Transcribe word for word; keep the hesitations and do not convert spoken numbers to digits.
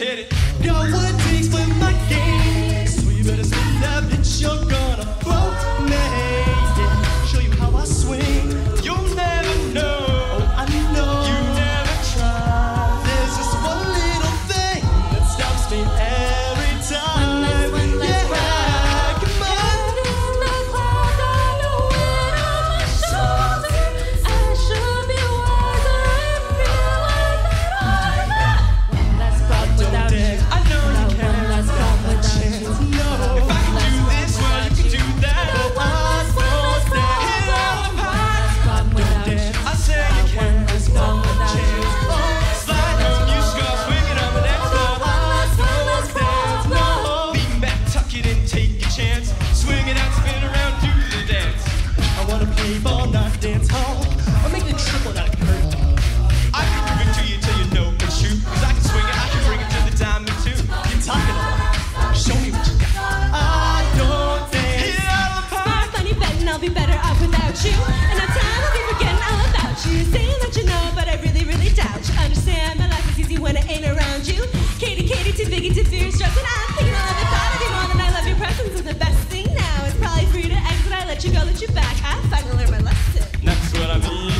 hit it. No one takes but my game, so you better speed up, bitch, you're gonna blow me. Yeah. Show you how I swing, you'll never know. Oh, I know you never tried. There's just one little thing that stops me every time. One last, one last yeah, come on. In the cloud, on the wind on my shoulder. I should be wiser and feel like I'm one last cloud without you. I know you can. One last cloud without you. No. If I can do this, well, you can do that. I'm supposed to hit all the pie. I said you can. One last cloud without you. Slide home, you should go swinging on the next club. One last cloud without you. Lean back, tuck it in, take a chance. Swing it out, spin around, do the dance. I wanna play ball, not dance hall. Or make it triple, not curve. I can prove it to you till you know and shoot. Cause I can swing it, I can bring it to the diamond too. You're talking about, show me what you got. I don't dance. Hit it out of the park. Funny betting I'll be better off without you. And I'm tired of you forgetting all about you. Saying that you know, but I really, really doubt you. Understand my life is easy when I ain't around you. Katie, Katie, too big and too fierce strokes. And I'm thinking I'll have a thought of you more than I love your presence. And the best thing now is probably for you to exit. I let you go, let you back. I finally learned my lesson. That's what I mean.